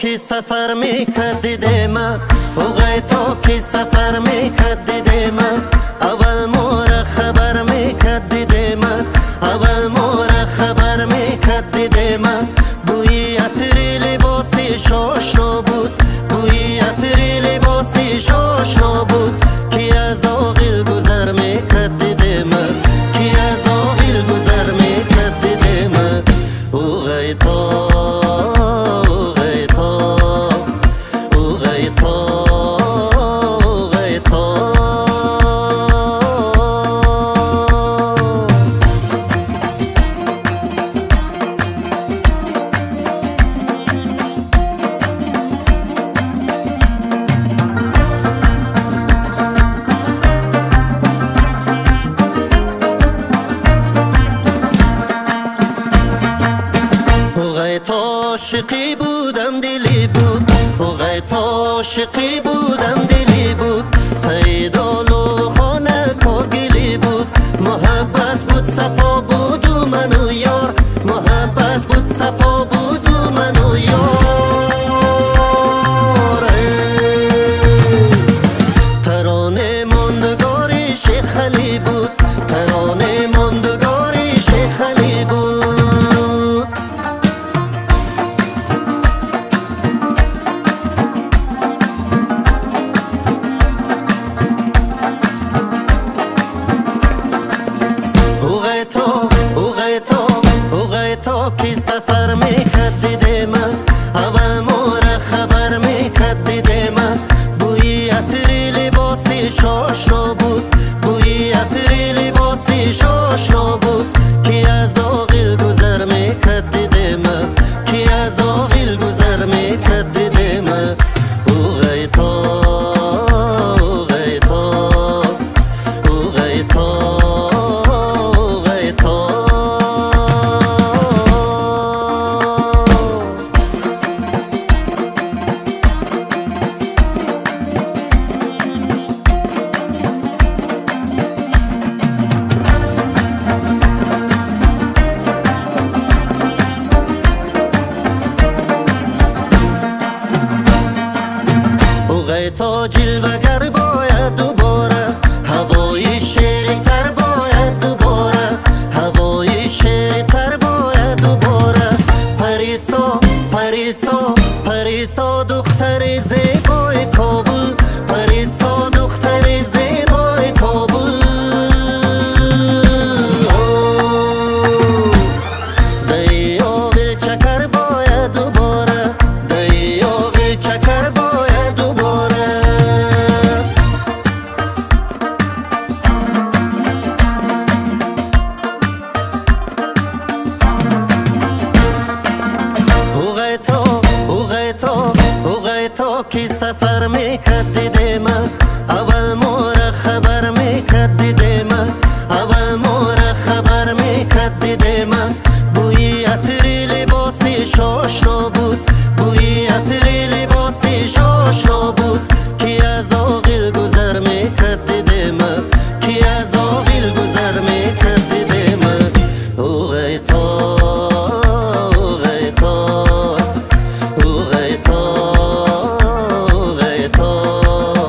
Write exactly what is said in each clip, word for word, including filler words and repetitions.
کی سفر می کردی دیما او غیتو کی سفر می کردی دیما اول مور خبر می کردی دیما اول مور خبر می کردی دیما بوی عطری لباسی شوشنو بود بوی عطری لباسی شوشنو بود کی از آغیل گذر می کردی دیما کی از آغیل گذر می کردی دیما او غیتو عاشقی بودم دلی بود او غیتا عاشقی بودم دلی بود قیدالو خانه کاگلی بود محبت بود صفا بود و من و یار محبت بود صفا بود و من و یار ترانه ماندگار شیخ علی بود ترانه ماندگار شیخ علی بود کی سفر می کردی دیما اول مور خبر می کردی دیما بوی عطری لباسی شوشنو بود بوی عطری لباسی شوشنو بود کی از آغیل گذر می کردی دیما کی از آغیل گذر می کردی دیما او غیتا تو جلوگر باید دوباره هوای شیرین تر باید دوباره هوای شیرین تر باید دوباره پریسا پریسا پریسا دختر زیبای کابل پریسا دختر زیبای کابل دیو چکر باید دوباره دیو چکر باید دوباره کی سفر می کردی دیما اول مور خبر می کردی دیما اول مور خبر می کردی دیما بوی عطری لباسی شوشنو بود بوی عطری لباسی شوشنو بود کی از آغیل گذر می کردی دیما کی از آغیل گذر می کردی دیما او غیتا او غیتا او غیتا Oh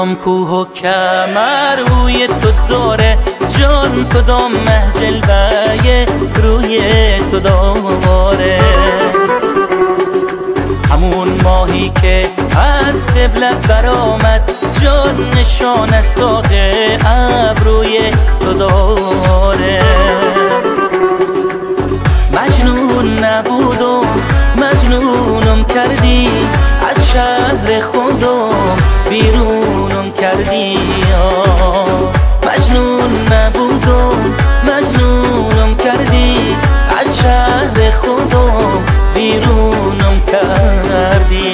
کدام کوه و کمر روی تو داره جان، کدام محجل بایه روی تو داره. همون ماهی که از قبلت برآمد جان، نشان از داغ ابروی تو داره. مجنون نبود و مجنونم کردی، از شهر خودم بیرونم کردی. مجنون نبودم مجنونم کردی، از شهر خودم بیرونم کردی.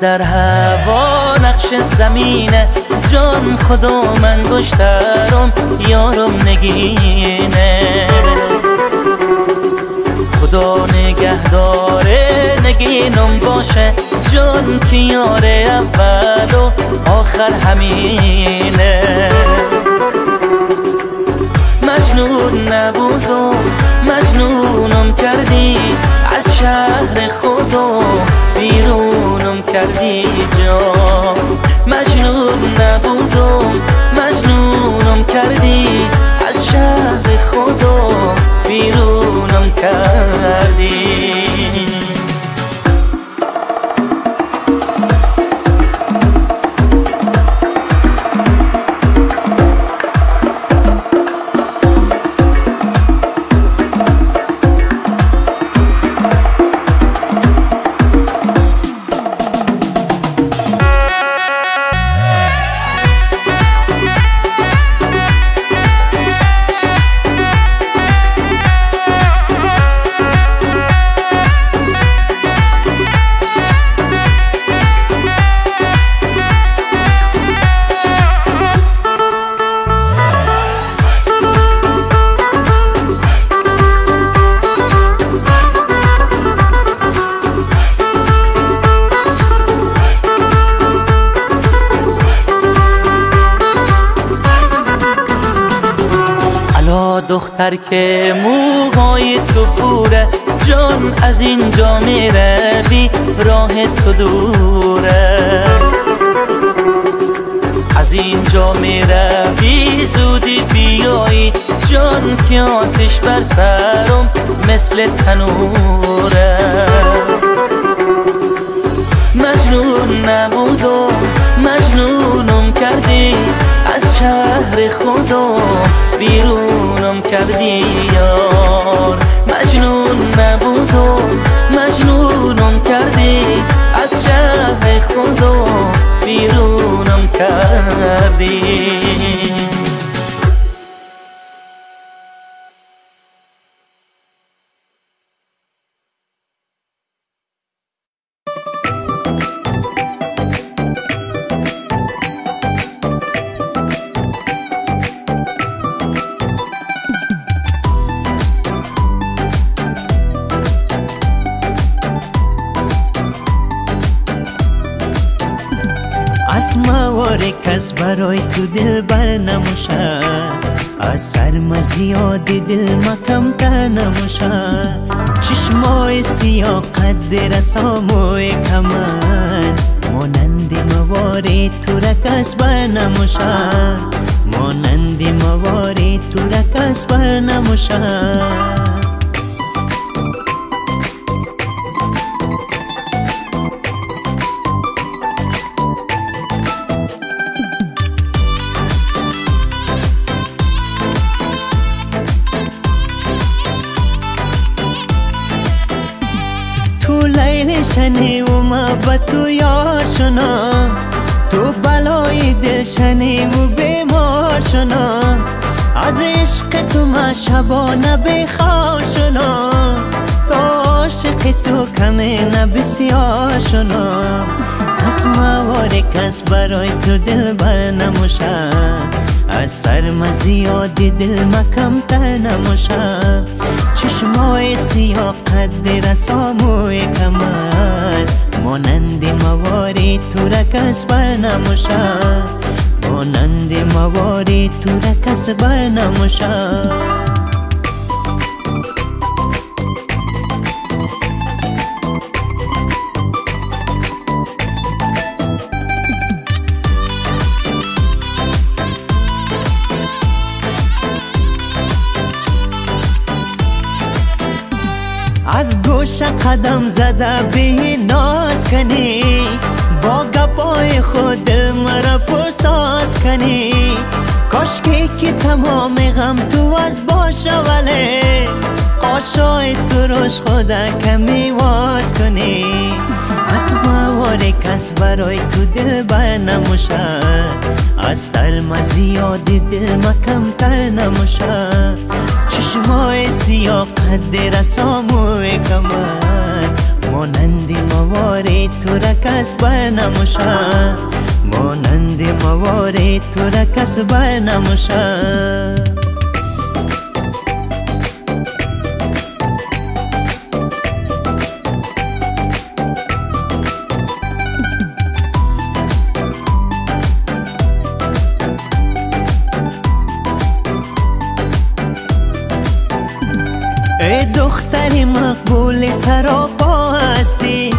در هوا نقش زمینه جان، خودم انگشترم یارم نگینه. خدا نگهداره نگینم باشه جان، که یار اول و آخر همینه. مجنون نبودم مجنونم کردی، از شهر خودم بیرونم کردی جان. مجنون نبودم مجنونم کردی، از شهر خودم بیرونم کردی. دختر که موهای تو پوره جان، از اینجا میره بی راه تو دوره. از اینجا میره بی زودی بیایی جان، که آتش بر سرم مثل تنوره. مجنون نبودم مجنونم کردی، از شهر خودم بیرونم کردی یار. مجنون نبودم مجنونم کردی، از شهر خودم بیرونم کردی. برای تو دل بر نموشه، از سرم زیاد دل ما کمتر نموشه. چشمای سیاه قد رساموی کمن، مانند مواری تو را کس بر نموشه، مانند مواری تو را کس بر نموشه. شنی و ما با تو یار شنم، تو بلای دل شنی و بیمار شنم. از عشق تو ما شبانه بخواه شنم، تو عاشق تو کمه نبسیار شنم. اسموار کس برای تو دل بر نموشه، از سرم زیادی دل مکم تر نموشه. چشمای سیاه قد رساموی کمر مانند مواری تو را کس بر نموشه، مانند مواری تو را کس بر نموشه. از گوش قدم زده به ناز کنی، با گپای خود دل مرا پرساز کنی. کاشکی که تمام غم تو از باشه، ولی آشای تو روش خدا کمی واز کنی. از موار کس برای تو دل بر نموشه، از ترم زیادی دل مکم تر نموشه. چشمای سیاه قد رساموی کمر مانند مواری تو را کس بر نموشه، مانند مواری تو را کس بر نموشه. ای دختر مقبول سراپا هستی،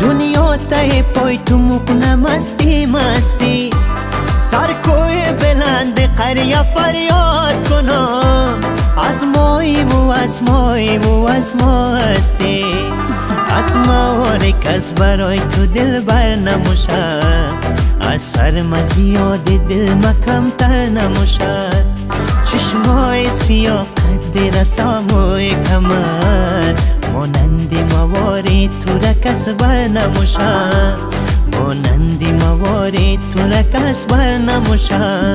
دنیا ته پای تو مکنه مستی مستی. سرکوی بلند قریه فریاد کنم، از مای و از مای و از ما هستی. از موار کس برای تو دل بر نموشه، از سرم زیاد دل مکم تر نموشه. چشمای سیاه قد رساموی کمر مانند مواری تو را کس بر نموشه، مانند مواری تو را کس بر نموشه.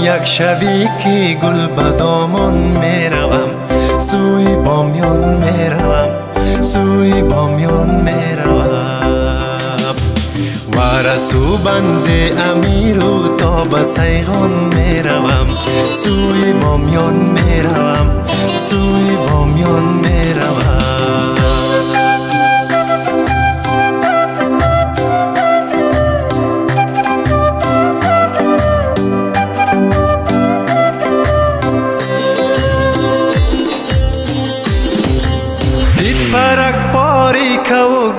یک شبی که گل به دامان می روم، سوی بامیان می روم، سوی بامیان می روم. و رسو بند امیر و تا به سیغان می روم، سوی بامیان می روم، سوی بامیان می روم.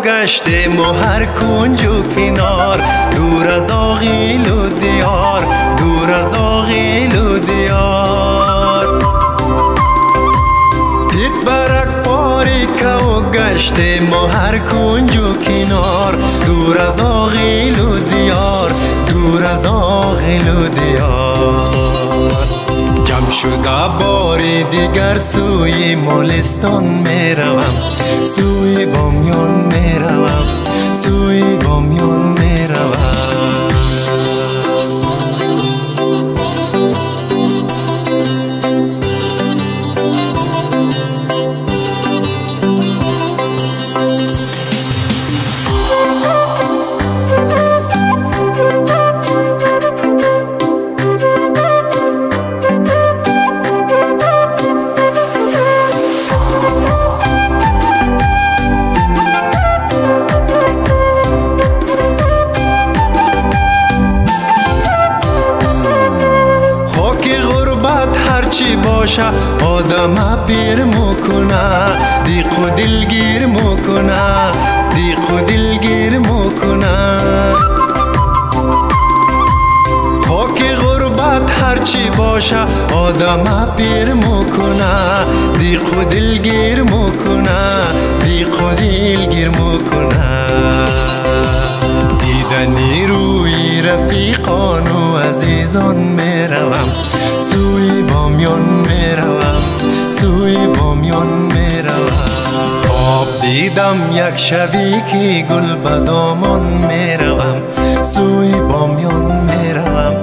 گشتیم و هر کنج و کنار، دور از آغیل و دیار، دور از آغیل و دیار. دید برک باریکه و گشتیم و هر کنج و کنار، دور از آغیل و دیار، دور از آغیل و دیار. جم شده باری دیگر سوی مولستان می روم، سوی بامیان می روم، سوی بامیان می روم. آدم پیر مکنه، دیق و دلگیر مکنه، دیق و دلگیر مکنه. خاک غربت هرچی باشه آدم پیر مکنه، دیق و دلگیر مکنه، دیق قلیل گیر مکنم دیدنی روی رفیقان و عزیزان میروم سوی بامیان میروم سوی بامیان میروم خواب دیدم یک شبی که گل به دامان میروم سوی بامیان میروم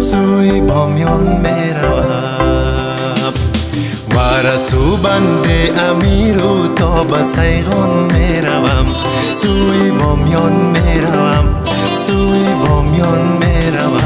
سوی بامیان میروم ورسو بند امیر و تا به سیحان میروم سوی بامیان میروم سوی بامیان میروم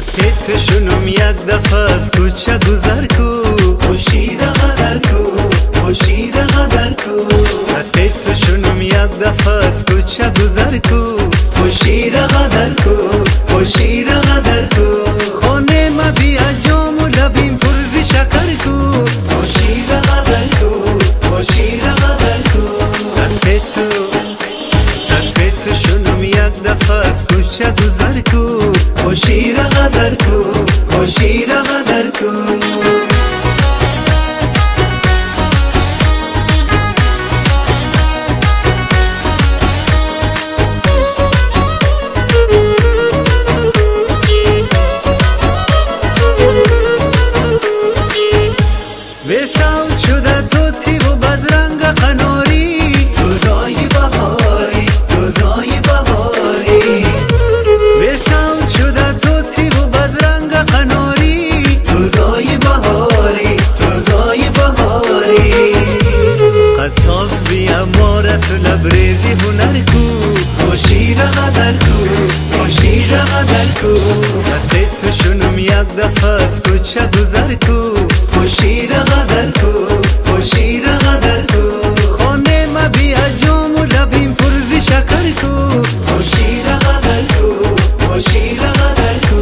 سکت شنوم یک دفعه از کوچه گذر کو پوشیده قدر کو پوشیده قدر کو سکت شنوم یک دفعه از کوچه گذر کو پوشیده قدر کو پوشیده قدر کو خانه ما بیا جام و لبیم پر ز شکر کو پوشیده قدر کو پوشیده قدر کو سکت سکت شنوم یک دفعه از کوچه گذر کو خوشیره قدر کو خوشیره قدر کو وصال شده توتی و بدرنگ قناری روزای بهاری روزای بهاری وصال لبریزی هنر کو پوشیده قدر کو پوشیده قدر کو سکت شنوم یک دفعه از کوچه گذر کو پوشیده قدر کو پوشیده قدر کو خانه ما بیا جام و لبیم پر ز شکر کو پوشیده قدر کو پوشیده قدر کو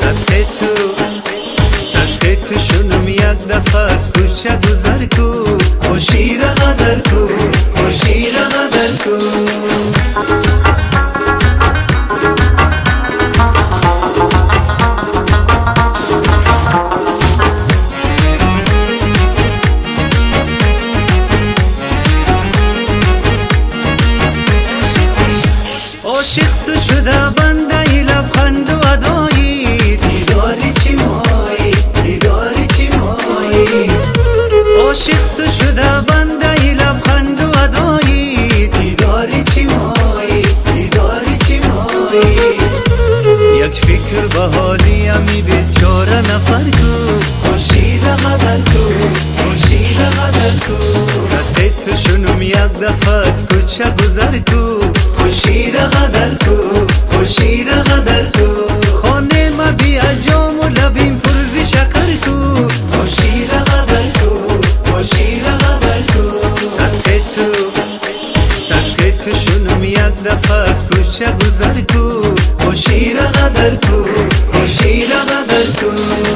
سکت سکت شنوم یک دفعه از کوچه گذر کو پوشیده قدر کو پوشیده عاشق تو شده بنده ی لبخند و ادایی دیداری چی مایی دیداری چی مایی عاشق تو شده بنده ی لبخند و ادایی دیداری چی مایی دیداری چی مایی یک فکر به حالیم ای بیچاره نفر کو خوشیده قدر کو خوشیده قدر کو سکت شنوم یک دفعه از کوچه گذر کو خوشیده قدر کو خوشیده قدر کو خانه ما بیا جام و لبیم پر ز شکر کو خوشیده قدر کو خوشیده قدر کو سکت سکت شنوم یک دفعه از کوچه گذر کو خوشیده قدر کو خوشیده قدر کو